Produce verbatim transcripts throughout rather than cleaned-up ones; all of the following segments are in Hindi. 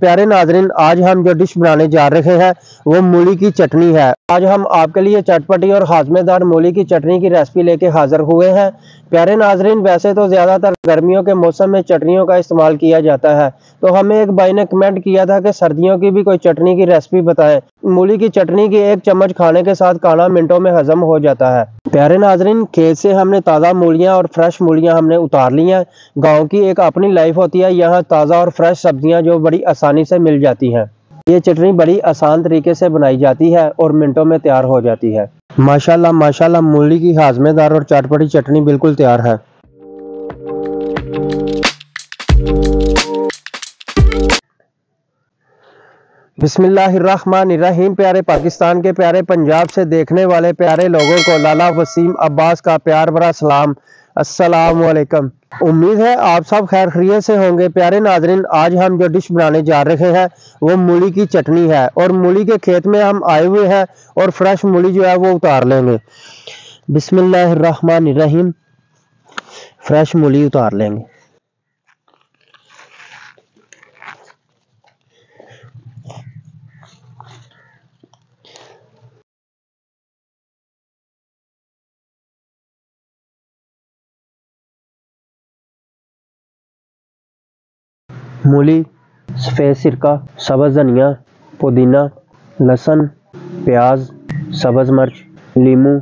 प्यारे नाजरीन, आज हम जो डिश बनाने जा रहे हैं वो मूली की चटनी है। आज हम आपके लिए चटपटी और हाजमेदार मूली की चटनी की रेसिपी लेके हाजिर हुए हैं। प्यारे नाजरीन, वैसे तो ज़्यादातर गर्मियों के मौसम में चटनियों का इस्तेमाल किया जाता है, तो हमें एक भाई ने कमेंट किया था कि सर्दियों की भी कोई चटनी की रेसिपी बताएं। मूली की चटनी की एक चम्मच खाने के साथ खाना मिनटों में हजम हो जाता है। प्यारे नाजरीन, खेत से हमने ताज़ा मूलियाँ और फ्रेश मूलियाँ हमने उतार ली हैं। गाँव की एक अपनी लाइफ होती है, यहाँ ताज़ा और फ्रेश सब्जियाँ जो बड़ी आसानी से मिल जाती हैं। ये चटनी बड़ी आसान तरीके से बनाई जाती है और मिनटों में तैयार हो जाती है। माशाल्लाह माशाल्लाह, मूली की हाजमेदार और चटपटी चटनी बिल्कुल तैयार है। बिस्मिल्लाहिर्रहमानिर्रहीम। प्यारे पाकिस्तान के, प्यारे पंजाब से देखने वाले प्यारे लोगों को लाला वसीम अब्बास का प्यार भरा सलाम, अस्सलामुअलैकुम। उम्मीद है आप सब खैर खैरियत से होंगे। प्यारे नाजरीन, आज हम जो डिश बनाने जा रहे हैं वो मूली की चटनी है, और मूली के खेत में हम आए हुए हैं और फ्रेश मूली जो है वो उतार लेंगे। बिस्मिल्लाहिर्रहमानिर्रहीम, फ्रेश मूली उतार लेंगे। मूली, सफ़ेद सिरका, सब्ज़ धनिया, पुदीना, लहसुन, प्याज, सब्ज़ मिर्च, लीमू,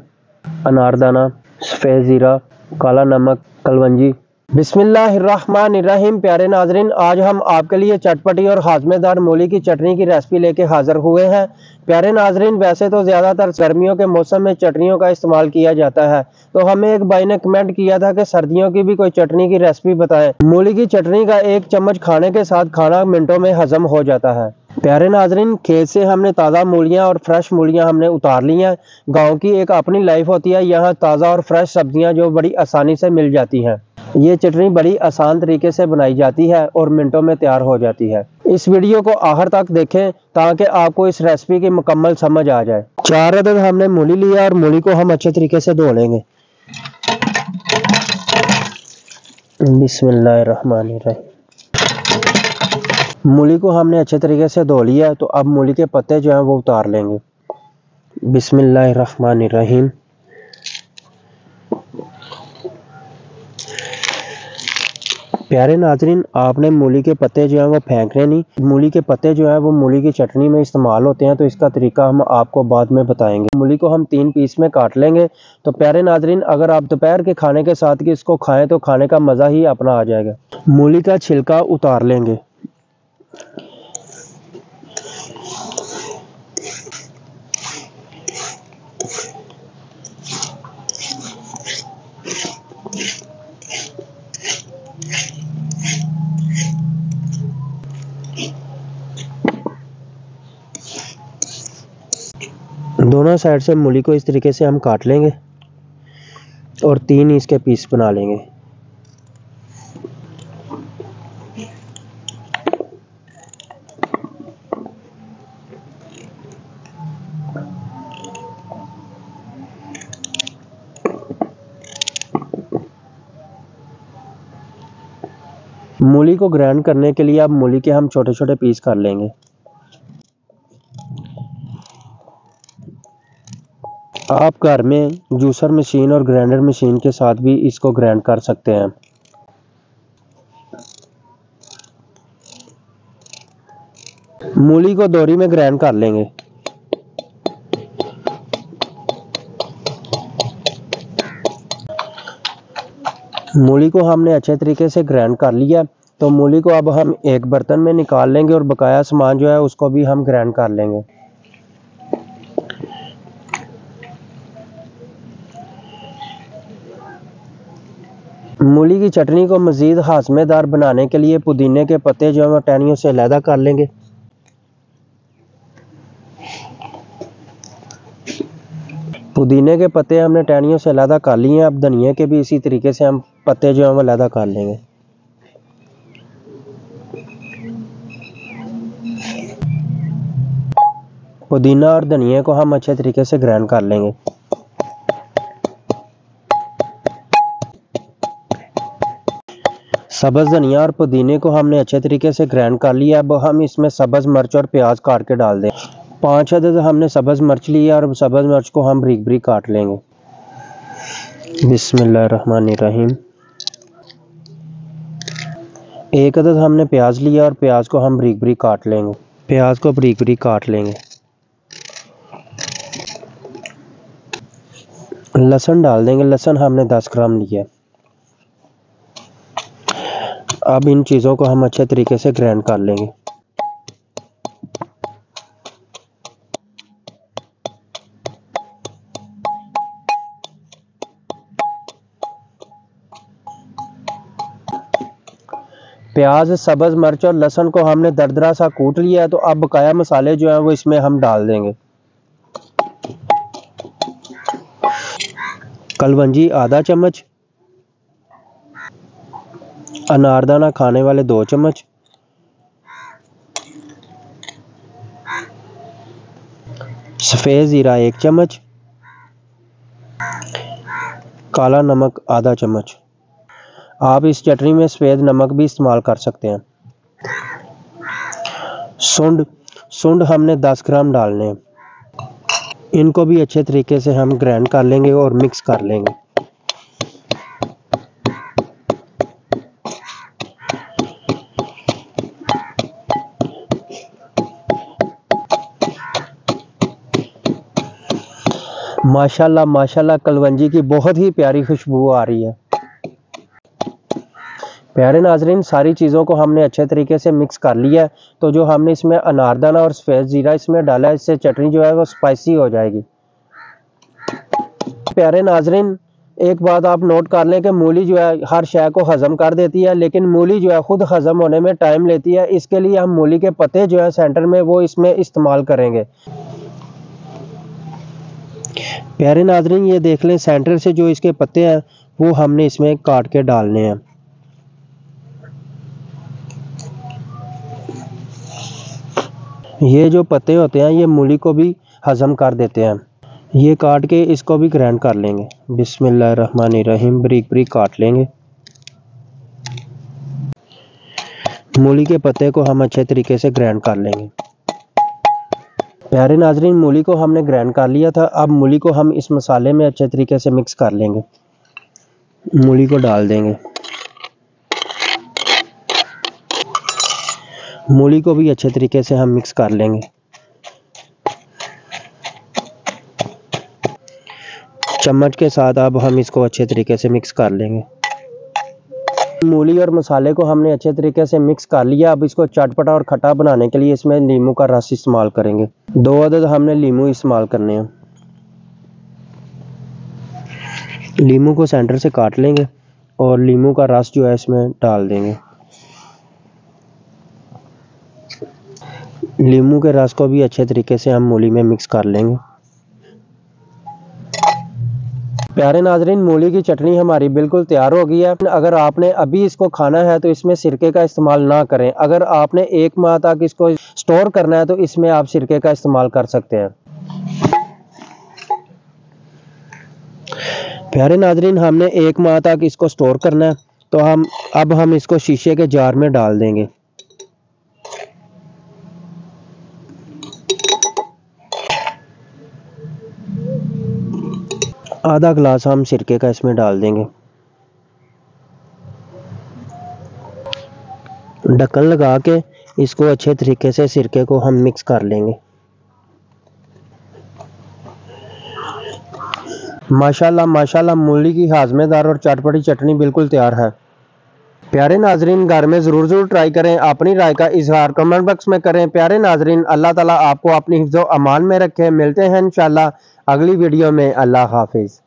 अनारदाना, सफ़ेद ज़ीरा, काला नमक, कलवंजी। बिस्मिल्लाहिर्रहमानिर्रहीम। प्यारे नाजरीन, आज हम आपके लिए चटपटी और हाजमेदार मूली की चटनी की रेसिपी लेके हाजिर हुए हैं। प्यारे नाजरीन, वैसे तो ज़्यादातर गर्मियों के मौसम में चटनियों का इस्तेमाल किया जाता है, तो हमें एक भाई ने कमेंट किया था कि सर्दियों की भी कोई चटनी की रेसिपी बताएं। मूली की चटनी का एक चम्मच खाने के साथ खाना मिनटों में हजम हो जाता है। प्यारे नाजरीन, खेत से हमने ताज़ा मूलियाँ और फ्रेश मूलियाँ हमने उतार ली हैं। गाँव की एक अपनी लाइफ होती है, यहाँ ताज़ा और फ्रेश सब्जियाँ जो बड़ी आसानी से मिल जाती हैं। ये चटनी बड़ी आसान तरीके से बनाई जाती है और मिनटों में तैयार हो जाती है। इस वीडियो को आखिर तक देखें ताकि आपको इस रेसिपी की मुकम्मल समझ आ जाए। चार अदद हमने मूली लिया और मूली को हम अच्छे तरीके से धो लेंगे। बिस्मिल्लाहिर्रहमानिर्रहीम। मूली को हमने अच्छे तरीके से धो लिया, तो अब मूली के पत्ते जो हैं वो उतार लेंगे। बिस्मिल्लाहिर्रहमानिर्रहीम। प्यारे नाजरीन, आपने मूली के पत्ते जो हैं वो फेंकने नहीं। मूली के पत्ते जो हैं वो मूली की चटनी में इस्तेमाल होते हैं, तो इसका तरीका हम आपको बाद में बताएंगे। मूली को हम तीन पीस में काट लेंगे। तो प्यारे नाजरीन, अगर आप दोपहर के खाने के साथ कि इसको खाएं तो खाने का मज़ा ही अपना आ जाएगा। मूली का छिलका उतार लेंगे। दोनों साइड से मूली को इस तरीके से हम काट लेंगे और तीन इसके पीस बना लेंगे। मूली को ग्राइंड करने के लिए अब मूली के हम छोटे छोटे पीस कर लेंगे। आप घर में जूसर मशीन और ग्राइंडर मशीन के साथ भी इसको ग्राइंड कर सकते हैं। मूली को दोरी में ग्राइंड कर लेंगे। मूली को हमने अच्छे तरीके से ग्राइंड कर लिया, तो मूली को अब हम एक बर्तन में निकाल लेंगे और बकाया सामान जो है उसको भी हम ग्राइंड कर लेंगे। मूली की चटनी को मज़ीद हाजमेदार बनाने के लिए पुदीने के पत्ते जो हैं वो टहनियों से अलहदा कर लेंगे। पुदीने के पत्ते हमने टहनियों से अलहदा कर लिए हैं। अब धनिया के भी इसी तरीके से हम पत्ते जो हैं वो अलहदा कर लेंगे। पुदीना और धनिया को हम अच्छे तरीके से ग्राइंड कर लेंगे। सब्ज़ धनिया और पुदीने को हमने अच्छे तरीके से ग्राइंड कर लिया। अब हम इसमें सब्ज़ मिर्च और प्याज काट के डाल दें। पाँच अदद हमने सब्ज़ मिर्च लिया और सब्ज़ मिर्च को हम बारीक बारीक काट लेंगे। बिस्मिल्लाहिर्रहमानिर्रहीम। एक अदद हमने प्याज लिया और प्याज को हम बारीक बारीक काट लेंगे। प्याज को बारीक बारीक काट लेंगे। लहसुन डाल देंगे। लहसुन हमने दस ग्राम लिया। अब इन चीज़ों को हम अच्छे तरीके से ग्राइंड कर लेंगे। प्याज, सब्ज़ मिर्च और लहसुन को हमने दरदरा सा कूट लिया है, तो अब बकाया मसाले जो हैं वो इसमें हम डाल देंगे। कलवंजी आधा चम्मच, अनारदाना खाने वाले दो चम्मच, सफ़ेद ज़ीरा एक चम्मच, काला नमक आधा चम्मच। आप इस चटनी में सफ़ेद नमक भी इस्तेमाल कर सकते हैं। सूंड सूंड हमने दस ग्राम डालने हैं। इनको भी अच्छे तरीके से हम ग्राइंड कर लेंगे और मिक्स कर लेंगे। माशाल्लाह माशाल्लाह, कलवंजी की बहुत ही प्यारी खुशबू आ रही है। प्यारे नाजरीन, सारी चीज़ों को हमने अच्छे तरीके से मिक्स कर लिया है। तो जो हमने इसमें अनारदाना और सफ़ेद ज़ीरा इसमें डाला है, इससे चटनी जो है वो स्पाइसी हो जाएगी। प्यारे नाजरीन, एक बात आप नोट कर लें कि मूली जो है हर शय को हज़म कर देती है, लेकिन मूली जो है ख़ुद हज़म होने में टाइम लेती है। इसके लिए हम मूली के पत्ते जो है सेंटर में वो इसमें इस्तेमाल करेंगे। प्यारे नाजरीन, ये देख लें, सेंटर से जो इसके पत्ते हैं वो हमने इसमें काट के डालने हैं। ये जो पत्ते होते हैं ये मूली को भी हज़म कर देते हैं। ये काट के इसको भी ग्राइंड कर लेंगे। बिस्मिल्लाहिर्रहमानिर्रहीम, बारीक बारीक काट लेंगे। मूली के पत्ते को हम अच्छे तरीके से ग्राइंड कर लेंगे। प्यारे नाजरीन, मूली को हमने ग्राइंड कर लिया था। अब मूली को हम इस मसाले में अच्छे तरीके से मिक्स कर लेंगे। मूली को डाल देंगे। मूली को भी अच्छे तरीके से हम मिक्स कर लेंगे। चम्मच के साथ अब हम इसको अच्छे तरीके से मिक्स कर लेंगे। मूली और मसाले को हमने अच्छे तरीके से मिक्स कर लिया। अब इसको चटपटा और खट्टा बनाने के लिए इसमें नींबू का रस इस्तेमाल करेंगे। दो अदद हमने नींबू इस्तेमाल करने हैं। नींबू को सेंटर से काट लेंगे और नींबू का रस जो है इसमें डाल देंगे। नींबू के रस को भी अच्छे तरीके से हम मूली में मिक्स कर लेंगे। प्यारे नाजरीन, मूली की चटनी हमारी बिल्कुल तैयार हो गई है। अगर आपने अभी इसको खाना है तो इसमें सिरके का इस्तेमाल ना करें। अगर आपने एक माह तक इसको स्टोर करना है तो इसमें आप सिरके का इस्तेमाल कर सकते हैं। प्यारे नाजरीन, हमने एक माह तक इसको स्टोर करना है, तो हम अब हम इसको शीशे के जार में डाल देंगे। आधा गिलास हम सिरके का इसमें डाल देंगे। ढक्कन लगा के इसको अच्छे तरीके से सिरके को हम मिक्स कर लेंगे। माशाल्लाह माशाल्लाह, मूली की हाजमेदार और चटपटी चटनी बिल्कुल तैयार है। प्यारे नाजरीन, घर में ज़रूर ज़रूर ट्राई करें। अपनी राय का इजहार कमेंट बॉक्स में करें। प्यारे नाजरीन, अल्लाह ताला आपको अपनी हिफ्ज़ो अमान में रखे। मिलते हैं इंशाल्लाह अगली वीडियो में। अल्लाह हाफिज़।